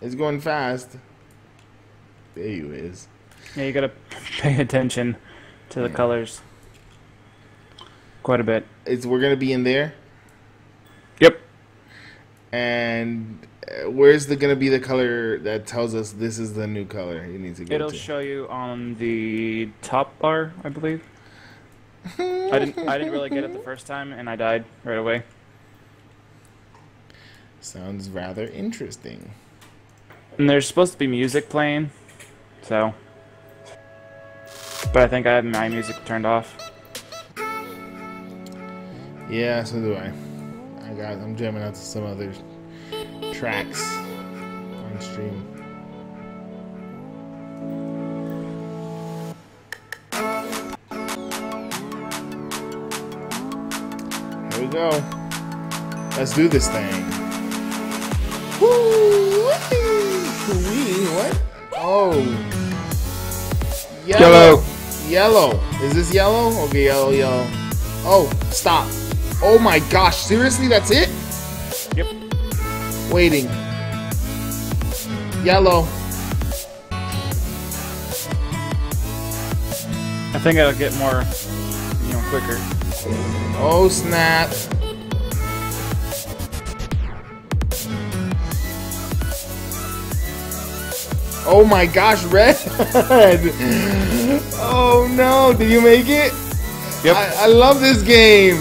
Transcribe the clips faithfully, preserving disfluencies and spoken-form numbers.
It's going fast. There you is. Yeah, you gotta pay attention to the yeah. colors. Quite a bit. It's we're gonna be in there. Yep. And where's the gonna be the color that tells us this is the new color you need to go It'll to? Show you on the top bar, I believe. I didn't. I didn't really get it the first time, and I died right away. Sounds rather interesting. And there's supposed to be music playing, so. But I think I have my music turned off. Yeah, so do I. I got. I'm jamming out to some other tracks on stream. Here we go. Let's do this thing. Woo! Wee! What? Oh. Yellow. yellow. Yellow. Is this yellow? Okay, yellow, yellow. Oh, stop. Oh my gosh. Seriously, that's it? Yep. Waiting. Yellow. I think it'll get more, you know, quicker. Oh snap! Oh my gosh, red! Oh no, did you make it? Yep. I, I love this game.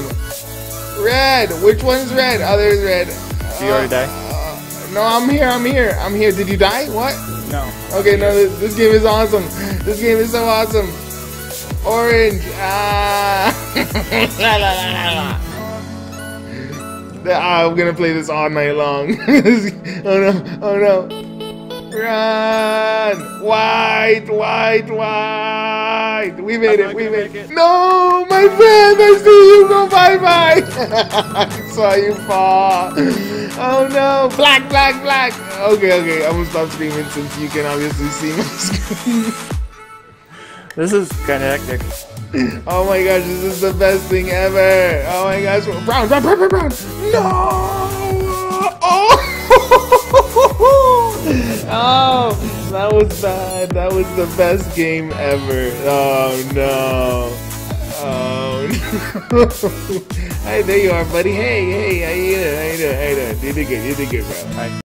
Red. Which one's red? Oh, there's red. Did you already die? Uh, no, I'm here. I'm here. I'm here. Did you die? What? No. Okay, no. This, this game is awesome. This game is so awesome. Orange. Ah. la, la, la, la, la. I'm gonna play this all night long. Oh no! Oh no! Run! White! White! White! We made it! We made it! No, my friend! I see you go bye bye. I saw you fall. Oh no! Black! Black! Black! Okay, okay. I'm gonna stop screaming since you can obviously see my screen. This is kind of hectic. Oh my gosh, this is the best thing ever. Oh my gosh. Brown, brown, brown, brown, brown. No! Oh! Oh, that was bad. That was the best game ever. Oh no. Oh no. Hey, there you are, buddy. Hey, hey, how you doing? How you doing? How you doing? You did good, you did good, bro. Hi.